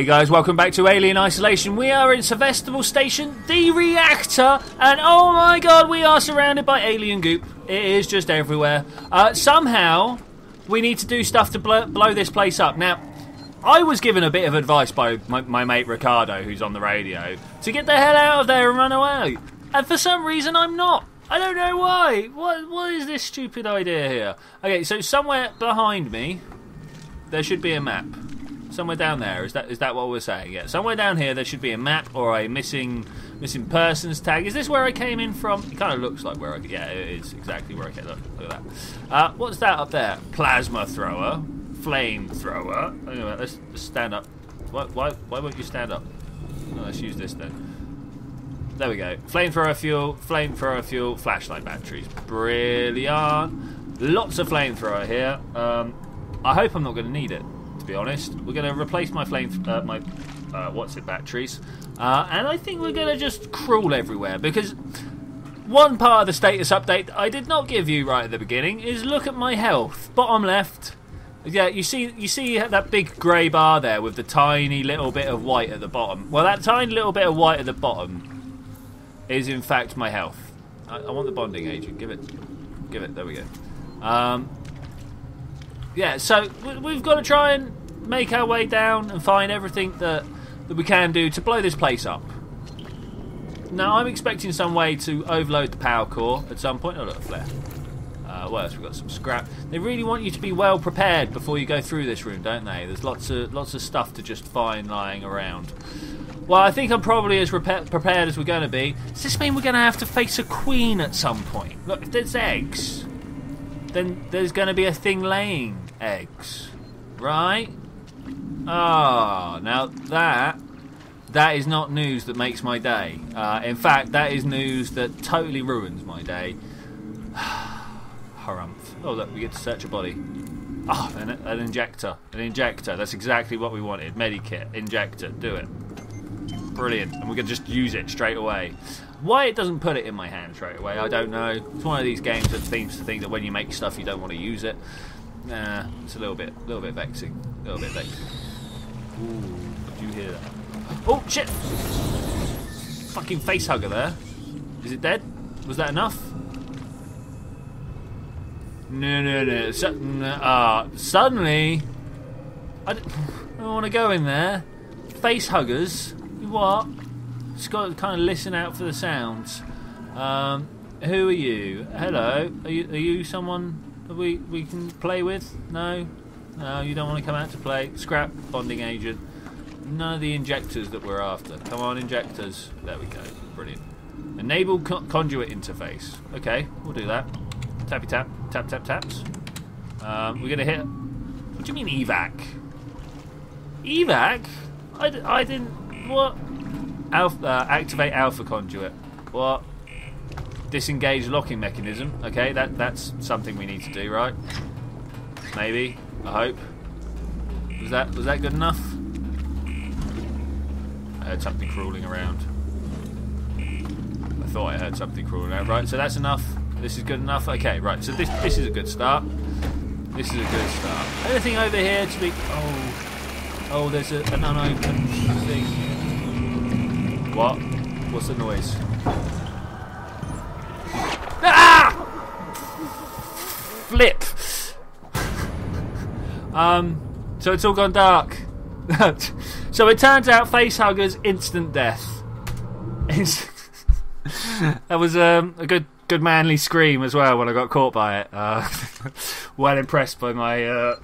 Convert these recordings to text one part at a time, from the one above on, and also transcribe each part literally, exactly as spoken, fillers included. Hey guys, welcome back to Alien Isolation. We are in Sevastopol Station, the reactor, and oh my god, we are surrounded by alien goop. It is just everywhere. Uh, somehow, we need to do stuff to blow, blow this place up. Now, I was given a bit of advice by my, my mate Ricardo, who's on the radio, to get the hell out of there and run away. And for some reason, I'm not. I don't know why. What, what is this stupid idea here? Okay, so somewhere behind me, there should be a map. Somewhere down there, is that is that what we're saying? Yeah, somewhere down here there should be a map or a missing missing persons tag. Is this where I came in from? It kind of looks like where I... Yeah, it is exactly where I came. Look, look at that. Uh, what's that up there? Plasma thrower. Flame thrower. Anyway, let's stand up. Why, why, why won't you stand up? Oh, let's use this then. There we go. Flame thrower fuel, flame thrower fuel, flashlight batteries. Brilliant. Lots of flame thrower here. Um, I hope I'm not going to need it. Be honest, we're going to replace my flame, uh, my uh, what's it batteries, uh, and I think we're going to just crawl everywhere, because one part of the status update that I did not give you right at the beginning is look at my health, bottom left. Yeah, you see, you see that big grey bar there with the tiny little bit of white at the bottom. Well, that tiny little bit of white at the bottom is in fact my health. I, I want the bonding agent. Give it, give it. There we go. Um, yeah, so we've got to try and make our way down and find everything that, that we can do to blow this place up. Now, I'm expecting some way to overload the power core at some point. Oh, look, a flare. Uh, what else? We've got some scrap. They really want you to be well prepared before you go through this room, don't they? There's lots of, lots of stuff to just find lying around. Well, I think I'm probably as prepared as we're going to be. Does this mean we're going to have to face a queen at some point? Look, if there's eggs, then there's going to be a thing laying eggs, right? Ah, oh, now that, that is not news that makes my day. Uh, in fact, that is news that totally ruins my day. Harumph. Oh, look, we get to search a body. Oh, an, an injector. An injector. That's exactly what we wanted. Medikit. Injector. Do it. Brilliant. And we can just use it straight away. Why it doesn't put it in my hand straight away, I don't know. It's one of these games that seems to think that when you make stuff, you don't want to use it. Nah, it's a little bit, little bit vexing. A little bit vexing. Ooh, did you hear that? Oh, shit! Fucking face hugger there. Is it dead? Was that enough? No, no, no. So, uh, suddenly, I don't, I don't want to go in there. Face huggers. What? Just got to kind of listen out for the sounds. Um, who are you? Hello. Are you, are you someone that we, we can play with? No? No, you don't want to come out to play. Scrap, bonding agent. None of the injectors that we're after. Come on, injectors. There we go. Brilliant. Enable con conduit interface. Okay, we'll do that. Tappy tap. Tap, tap, taps. Um, we're going to hit... What do you mean evac? Evac? I, d I didn't... What? Alpha, uh, activate alpha conduit. What? Disengage locking mechanism. Okay, that that's something we need to do, right? Maybe. I hope. Was that was that good enough? I heard something crawling around. I thought I heard something crawling around. Right, so that's enough. This is good enough. Okay, right. So this this is a good start. This is a good start. Anything over here to be? Oh, oh, there's a, an unopened thing here. What? What's the noise? Ah! Flip! um, so it's all gone dark. So it turns out facehuggers, instant death. That was um, a good good manly scream as well when I got caught by it. Uh, well impressed by my... Uh,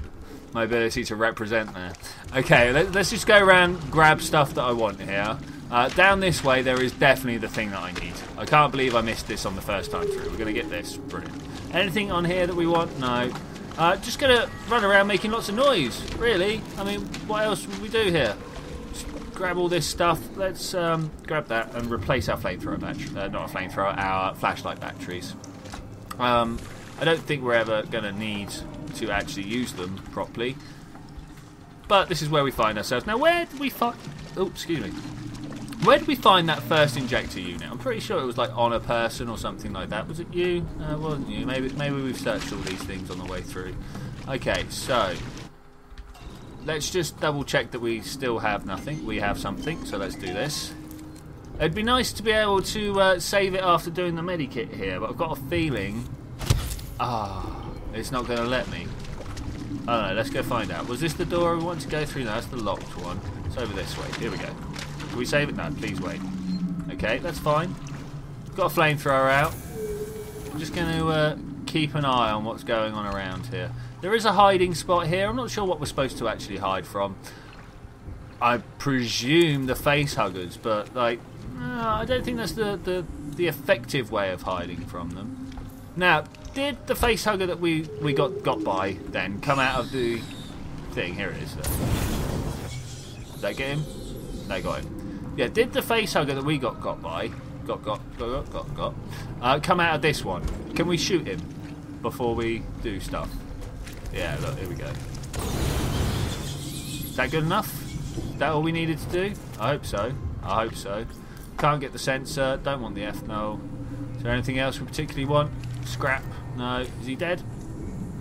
my ability to represent there. Okay, let's just go around, grab stuff that I want here. Uh, down this way, there is definitely the thing that I need. I can't believe I missed this on the first time through. We're going to get this. Brilliant. Anything on here that we want? No. Uh, just going to run around making lots of noise, really. I mean, what else would we do here? Just grab all this stuff. Let's um, grab that and replace our flamethrower battery. Uh, not a flamethrower, our flashlight batteries. Um, I don't think we're ever going to need... to actually use them properly, but this is where we find ourselves now. Where did we find? Oh, excuse me. Where did we find that first injector unit? I'm pretty sure it was like on a person or something like that. Was it you? No, it wasn't you. Maybe maybe we've searched all these things on the way through. Okay, so let's just double check that we still have nothing. We have something, so let's do this. It'd be nice to be able to uh, save it after doing the medikit here, but I've got a feeling... Ah, it's not going to let me. I don't know, let's go find out. Was this the door we want to go through? No, that's the locked one. It's over this way. Here we go. Can we save it? No, please wait. Okay, that's fine. Got a flamethrower out. I'm just going to uh, keep an eye on what's going on around here. There is a hiding spot here. I'm not sure what we're supposed to actually hide from. I presume the facehuggers, but like, uh, I don't think that's the, the, the effective way of hiding from them. Now, did the facehugger that we, we got, got by then come out of the thing? Here it is. Did that get him? No, got him. Yeah, did the facehugger that we got got by, got, got, got, got, got, uh, come out of this one? Can we shoot him before we do stuff? Yeah, look, here we go. Is that good enough? Is that all we needed to do? I hope so. I hope so. Can't get the sensor. Don't want the ethanol. Is there anything else we particularly want? Scrap. No. Is he dead?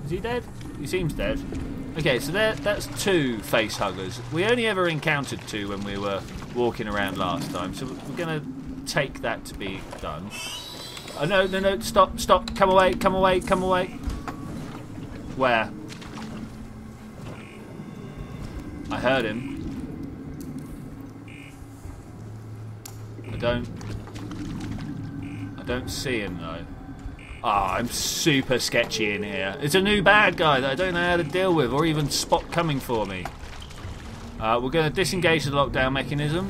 Is he dead? He seems dead. Okay, so there, that's two face huggers. We only ever encountered two when we were walking around last time, so we're going to take that to be done. Oh, no, no, no. Stop, stop. Come away, come away, come away. Where? I heard him. I don't... I don't see him, though. Ah, oh, I'm super sketchy in here. It's a new bad guy that I don't know how to deal with or even spot coming for me. Uh, we're going to disengage the lockdown mechanism.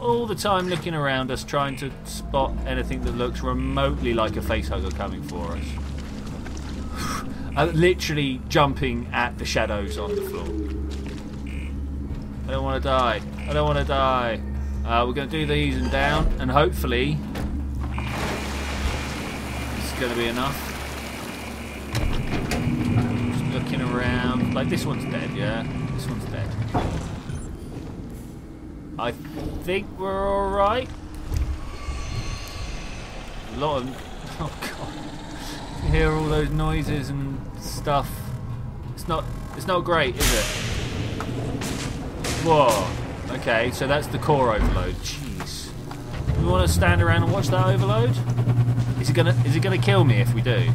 All the time looking around us, trying to spot anything that looks remotely like a facehugger coming for us. I'm literally jumping at the shadows on the floor. I don't want to die. I don't want to die. Uh, we're going to do these and down, and hopefully it's going to be enough. Just looking around. Like, this one's dead, yeah? This one's dead. I think we're alright. A lot of... Oh, God. You hear all those noises and stuff. It's not, it's not great, is it? Whoa. Okay, so that's the core overload. Jeez. Do we want to stand around and watch that overload? Is it gonna is it gonna kill me if we do?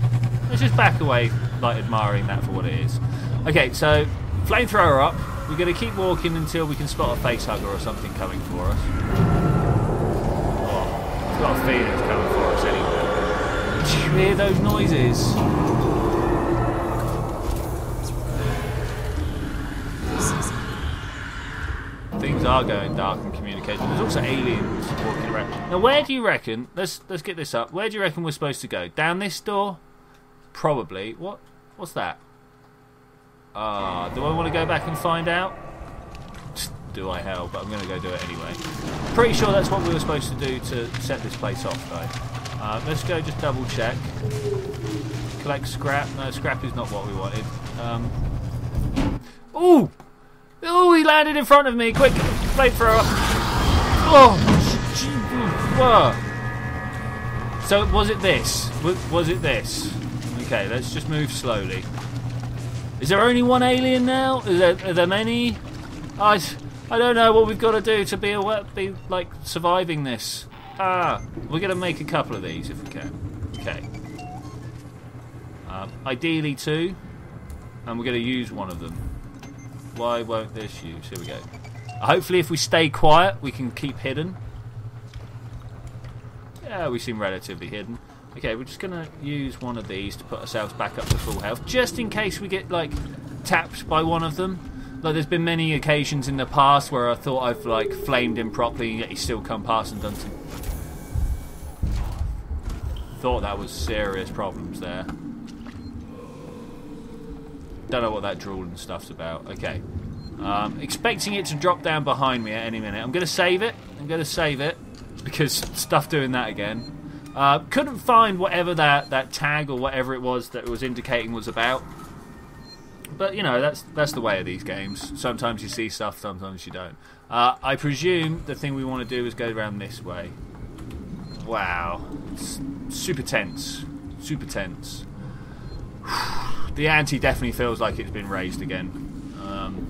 Let's just back away, like, admiring that for what it is. Okay, so flamethrower up. We're gonna keep walking until we can spot a facehugger or something coming for us. Oh, I've got a feeling it's coming for us anyway. Did you hear those noises? Things are going dark in communication. There's also aliens walking around. Now, where do you reckon? Let's let's get this up. Where do you reckon we're supposed to go? Down this door? Probably. What? What's that? Ah, uh, do I want to go back and find out? Do I hell? But I'm going to go do it anyway. Pretty sure that's what we were supposed to do to set this place off, though. Uh, let's go. Just double check. Collect scrap. No, scrap is not what we wanted. Um. Ooh. Oh, he landed in front of me! Quick, flamethrower! Oh, so was it this? Was it this? Okay, let's just move slowly. Is there only one alien now? Is there, are there many? I, I don't know what we've got to do to be aware, be like surviving this. Ah, we're gonna make a couple of these if we can. Okay. Um, ideally two, and we're gonna use one of them. Why won't this use? Here we go. Hopefully if we stay quiet, we can keep hidden. Yeah, we seem relatively hidden. Okay, we're just going to use one of these to put ourselves back up to full health, just in case we get, like, tapped by one of them. Like, there's been many occasions in the past where I thought I've, like, flamed him properly, yet he's still come past and done some... Thought that was serious problems there. Don't know what that drool and stuff's about. Okay. Um, expecting it to drop down behind me at any minute. I'm going to save it. I'm going to save it. Because stuff doing that again. Uh, couldn't find whatever that, that tag or whatever it was that it was indicating was about. But, you know, that's that's the way of these games. Sometimes you see stuff, sometimes you don't. Uh, I presume the thing we want to do is go around this way. Wow. It's super tense. Super tense. The ante definitely feels like it's been raised again. Um,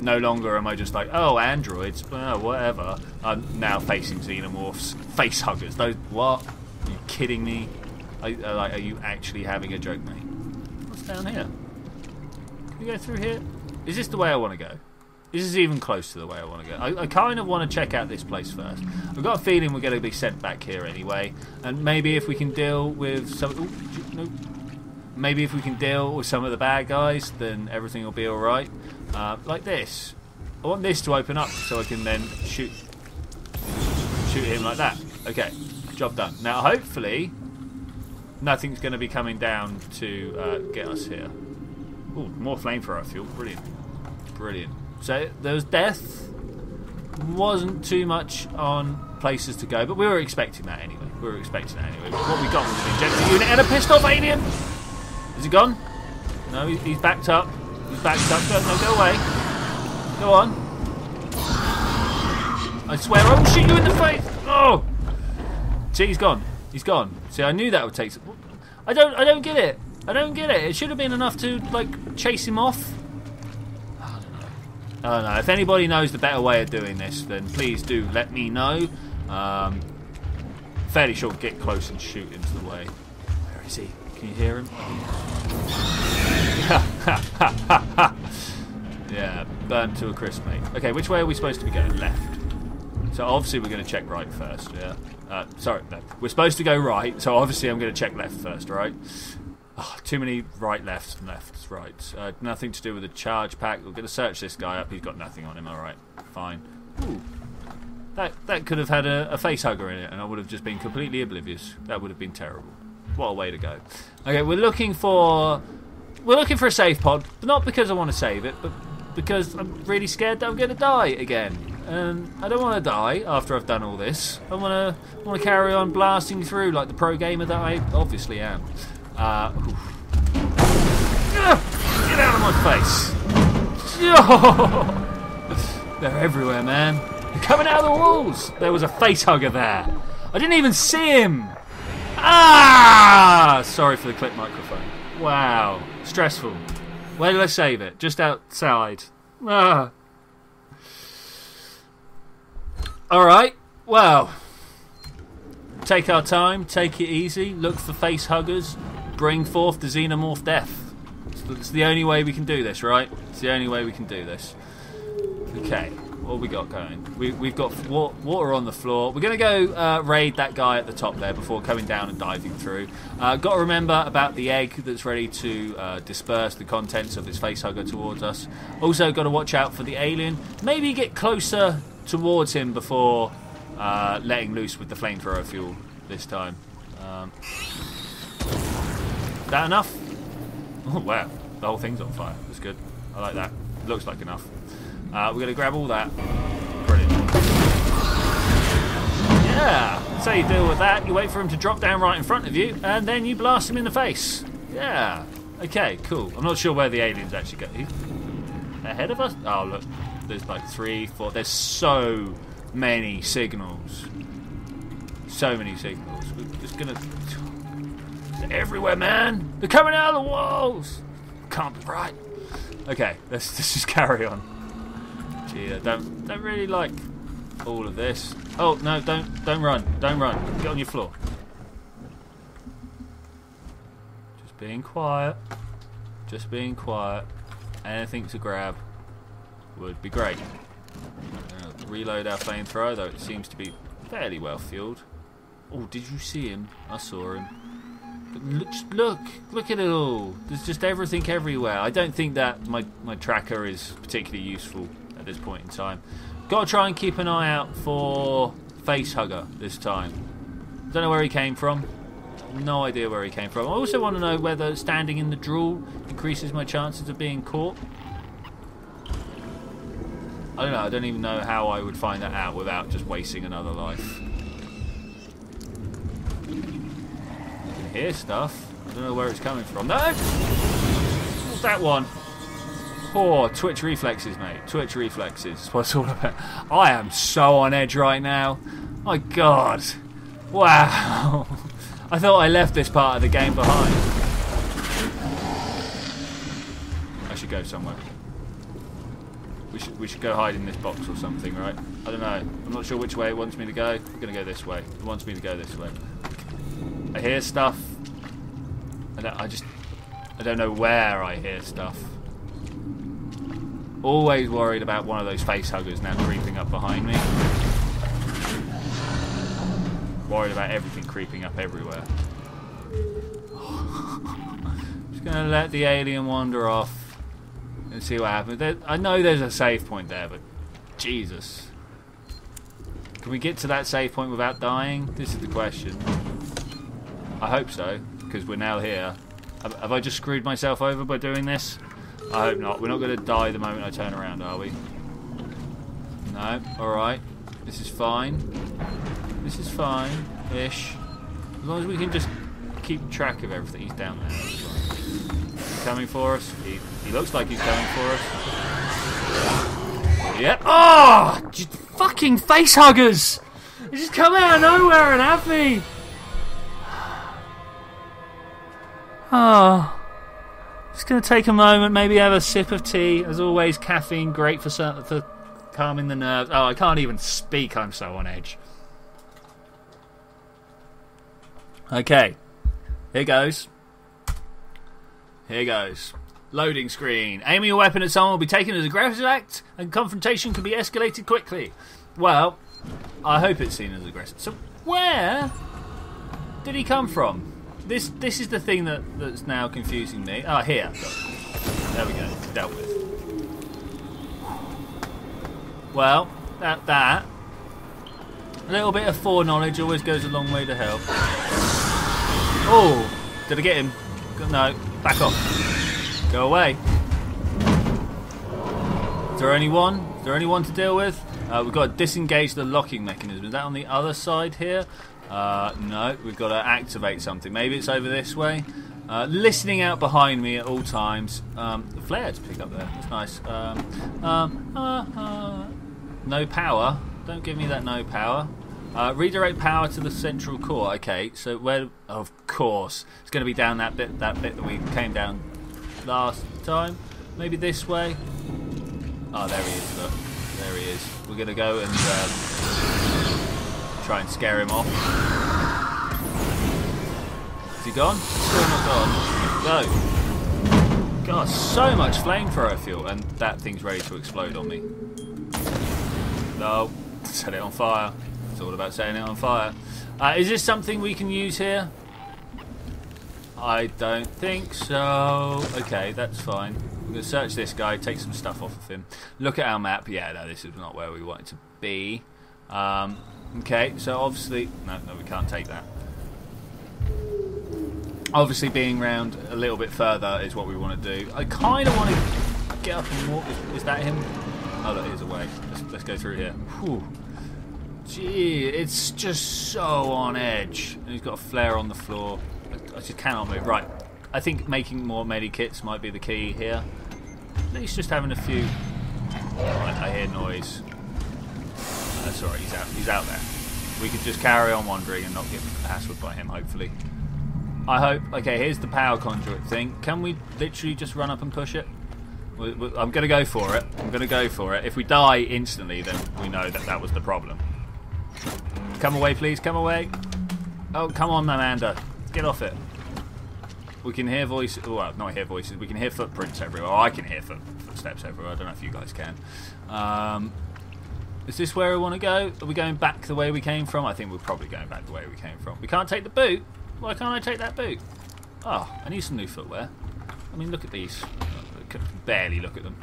No longer am I just like, oh, androids, oh, whatever. I'm now facing xenomorphs, face huggers. Those, what? Are you kidding me? Are, like, are you actually having a joke, mate? What's down here? Can we go through here? Is this the way I want to go? Is this even close to the way I want to go? I, I kind of want to check out this place first. I've got a feeling we're going to be sent back here anyway, and maybe if we can deal with some... Ooh, no. Maybe if we can deal with some of the bad guys, then everything will be all right. Uh, like this. I want this to open up so I can then shoot shoot him like that. Okay, job done. Now, hopefully, nothing's going to be coming down to uh, get us here. Ooh, more flamethrower fuel. Brilliant. Brilliant. So, there was death. Wasn't too much on places to go, but we were expecting that anyway. We were expecting that anyway. But what we got was an injector unit and a pissed-off alien! Is he gone? No, he's backed up. He's backed up. Go, no, go away. Go on. I swear I will shoot you in the face. Oh, see, he's gone. He's gone. See, I knew that would take. Some... I don't. I don't get it. I don't get it. It should have been enough to like chase him off. I don't know. I don't know. If anybody knows the better way of doing this, then please do let me know. Um, fairly sure get close and shoot into the way. Where is he? Can you hear him? Yeah, burnt to a crisp, mate. Okay, which way are we supposed to be going? Left. So obviously we're going to check right first, yeah? Uh, sorry, no. We're supposed to go right, so obviously I'm going to check left first, right? Oh, too many right, lefts, and lefts, rights. Uh, nothing to do with the charge pack. We're going to search this guy up. He's got nothing on him, alright. Fine. Ooh. That, that could have had a, a face hugger in it, and I would have just been completely oblivious. That would have been terrible. What a way to go. Okay, we're looking for we're looking for a save pod, but not because I want to save it, but because I'm really scared that I'm going to die again. And I don't want to die after I've done all this. I want to want to carry on blasting through like the pro gamer that I obviously am. Uh, get out of my face! Oh, they're everywhere, man. They're coming out of the walls. There was a face hugger there. I didn't even see him. Ah! Sorry for the clip microphone. Wow. Stressful. Where did I save it? Just outside. Ah. Alright. Well. Take our time. Take it easy. Look for face huggers. Bring forth the xenomorph death. It's the only way we can do this, right? It's the only way we can do this. Okay. What have we got going? We, we've got water on the floor. We're going to go uh, raid that guy at the top there before coming down and diving through. Uh, got to remember about the egg that's ready to uh, disperse the contents of this facehugger towards us. Also got to watch out for the alien. Maybe get closer towards him before uh, letting loose with the flamethrower fuel this time. Um, is that enough? Oh, wow. The whole thing's on fire. That's good. I like that. Looks like enough. Uh, we're going to grab all that. Brilliant. Yeah, that's how you deal with that. You wait for him to drop down right in front of you, and then you blast him in the face. Yeah. Okay, cool. I'm not sure where the alien's actually go. Ahead of us? Oh, look. There's like three, four. There's so many signals. So many signals. We're just going to... They're everywhere, man. They're coming out of the walls. Can't be right. Okay, let's, let's just carry on. Gee, I don't, don't really like all of this. Oh, no, don't don't run. Don't run. Get on your floor. Just being quiet. Just being quiet. Anything to grab would be great. Uh, reload our flamethrower, though it seems to be fairly well fueled. Oh, did you see him? I saw him. Look, look, look at it all. There's just everything everywhere. I don't think that my, my tracker is particularly useful at this point in time. Got to try and keep an eye out for face hugger this time. Don't know where he came from. No idea where he came from. I also want to know whether standing in the drool increases my chances of being caught. I don't know. I don't even know how I would find that out without just wasting another life. I can hear stuff. I don't know where it's coming from. No! What's that one? Poor Twitch reflexes, mate. Twitch reflexes. That's what it's all about. I am so on edge right now. My God. Wow. I thought I left this part of the game behind. I should go somewhere. we should, we should go hide in this box or something, right? I don't know. I'm not sure which way it wants me to go. I'm going to go this way. It wants me to go this way. I hear stuff. I, don't, I just... I don't know where I hear stuff. Always worried about one of those facehuggers now creeping up behind me. Worried about everything creeping up everywhere. Just going to let the alien wander off. And see what happens. There, I know there's a save point there, but Jesus. Can we get to that save point without dying? This is the question. I hope so, because we're now here. Have, have I just screwed myself over by doing this? I hope not. We're not going to die the moment I turn around, are we? No. Alright. This is fine. This is fine-ish. As long as we can just keep track of everything. He's down there. Coming for us. He, he looks like he's coming for us. Yeah. Oh! Just fucking face huggers! They just come out of nowhere and have me! Oh. Just gonna take a moment, maybe have a sip of tea. As always, caffeine, great for, for calming the nerves. Oh, I can't even speak, I'm so on edge. Okay. Here goes. Here goes. Loading screen. Aiming a weapon at someone will be taken as an aggressive act, and confrontation can be escalated quickly. Well, I hope it's seen as aggressive. So where did he come from? This this is the thing that, that's now confusing me. Ah, oh, here. There we go. Dealt with. Well, that that. A little bit of foreknowledge always goes a long way to help. Oh, did I get him? No. Back off. Go away. Is there only one? Is there only one to deal with? Uh, we've got to disengage the locking mechanism. Is that on the other side here? Uh, no. We've got to activate something. Maybe it's over this way. Uh, listening out behind me at all times. Um, the flare to pick up there. That's nice. Um, um, uh, uh, no power. Don't give me that no power. Uh, redirect power to the central core. Okay, so where? Of course, it's going to be down that bit. That bit that we came down last time. Maybe this way. Oh, there he is. Look, there he is. We're going to go and um, try and scare him off. Is he gone? Still not gone. No. God, so much flamethrower fuel, and that thing's ready to explode on me. No, set it on fire. It's all about setting it on fire. Uh, is this something we can use here? I don't think so. Okay, that's fine. We're going to search this guy, take some stuff off of him. Look at our map. Yeah, no, this is not where we wanted to be. Um, okay, so obviously... No, no, we can't take that. Obviously being round a little bit further is what we want to do. I kind of want to get up and walk. Is, is that him? Oh, that is a way. Let's, let's go through here. Whew. Gee, it's just so on edge. And he's got a flare on the floor. I, I just cannot move. Right, I think making more medikits might be the key here. At least just having a few... Alright, I hear noise. That's alright, he's out, he's out there. We could just carry on wandering and not get hassled by him, hopefully. I hope... Okay, here's the power conduit thing. Can we literally just run up and push it? I'm going to go for it. I'm going to go for it. If we die instantly, then we know that that was the problem. Come away, please. Come away. Oh, come on, Amanda. Get off it. We can hear voices. Well, not hear voices. We can hear footprints everywhere. Oh, I can hear foot footsteps everywhere. I don't know if you guys can. Um, is this where we want to go? Are we going back the way we came from? I think we're probably going back the way we came from. We can't take the boot. Why can't I take that boot? Oh, I need some new footwear. I mean, look at these. I can barely look at them.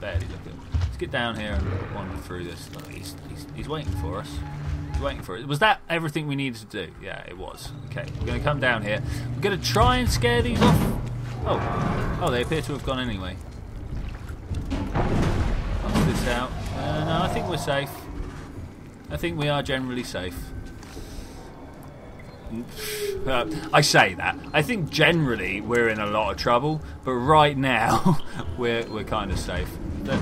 Barely look at them. Let's get down here and wander through this. Look, he's, he's, he's waiting for us. Waiting for it. Was that everything we needed to do? Yeah, it was. Okay, we're going to come down here. We're going to try and scare these off. Oh, oh, they appear to have gone anyway. Pass this out. Uh, no, I think we're safe. I think we are generally safe. Uh, I say that. I think generally we're in a lot of trouble, but right now we're we're kind of safe. But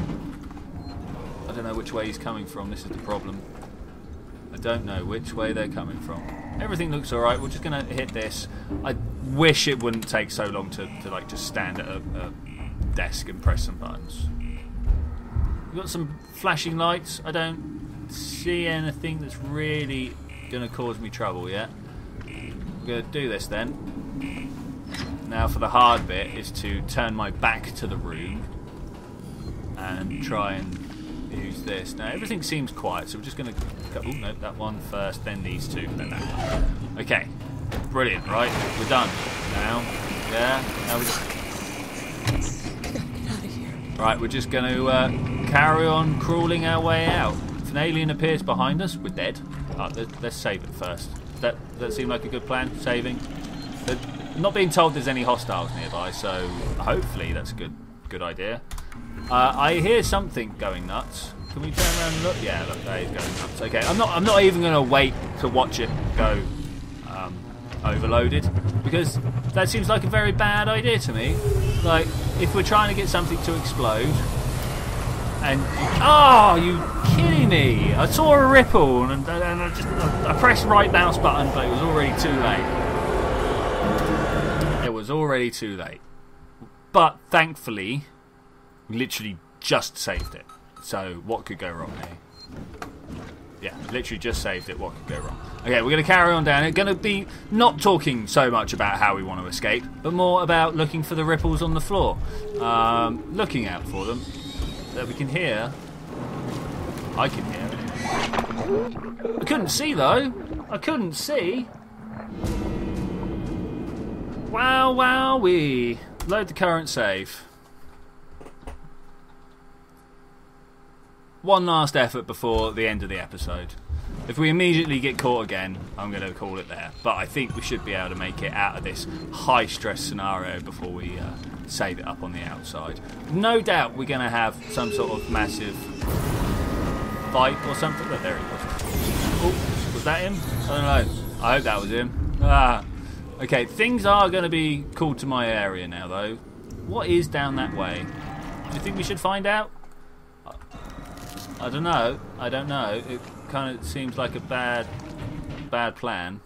I don't know which way he's coming from. This is the problem. I don't know which way they're coming from. Everything looks all right. We're just going to hit this. I wish it wouldn't take so long to, to like just stand at a, a desk and press some buttons. We've got some flashing lights. I don't see anything that's really going to cause me trouble yet. I'm going to do this then. Now for the hard bit is to turn my back to the room and try and use this. Now everything seems quiet, so we're just going to go... Oh, no, that one first, then these two, then that one. Okay, brilliant, right? We're done now. Yeah, now we just... I gotta get out of here. Right, we're just going to uh, carry on crawling our way out. If an alien appears behind us, we're dead. Right, let's, let's save it first. That, that seemed like a good plan, saving. But, not being told there's any hostiles nearby, so hopefully that's a good good idea. Uh, I hear something going nuts. Can we turn around and look? Yeah, look, there he's going nuts. Okay, I'm not I'm not even going to wait to watch it go um, overloaded, because that seems like a very bad idea to me. Like, if we're trying to get something to explode, and oh, you kidding me? I saw a ripple and, and I just I pressed right mouse button, but it was already too late. It was already too late, but thankfully we literally just saved it, so what could go wrong here? Yeah, literally just saved it, what could go wrong? Okay, we're going to carry on down. It's going to be not talking so much about how we want to escape, but more about looking for the ripples on the floor, um, looking out for them, that we can hear. I can hear it. I couldn't see though, I couldn't see. Wow, wow, we load the current save. One last effort before the end of the episode. If we immediately get caught again, I'm going to call it there. But I think we should be able to make it out of this high-stress scenario before we uh, save it up on the outside. No doubt we're going to have some sort of massive fight or something. Oh, there he was. Oh, was that him? I don't know. I hope that was him. Ah. Okay, things are going to be called to my area now, though. What is down that way? Do you think we should find out? I don't know. I don't know. It kind of seems like a bad, bad plan.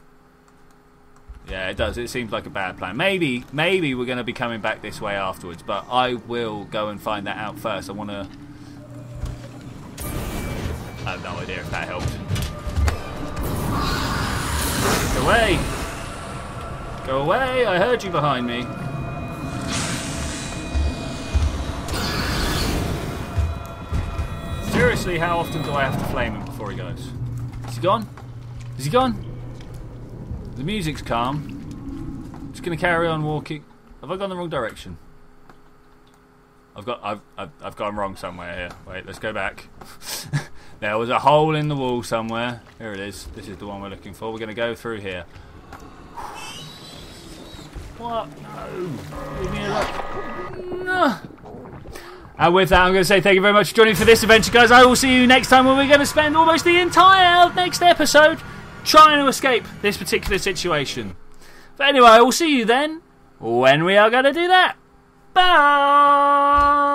Yeah, it does. It seems like a bad plan. Maybe, maybe we're going to be coming back this way afterwards, but I will go and find that out first. I want to... I have no idea if that helped. Get away! Go away! I heard you behind me. Seriously, how often do I have to flame him before he goes? Is he gone? Is he gone? The music's calm. I'm just gonna carry on walking. Have I gone the wrong direction? I've got. I've. I've, I've gone wrong somewhere here. Wait, let's go back. There was a hole in the wall somewhere. Here it is. This is the one we're looking for. We're gonna go through here. What? No. Leave me alone. No. And with that, I'm going to say thank you very much for joining me for this adventure, guys. I will see you next time, when we're going to spend almost the entire next episode trying to escape this particular situation. But anyway, I will see you then when we are going to do that. Bye!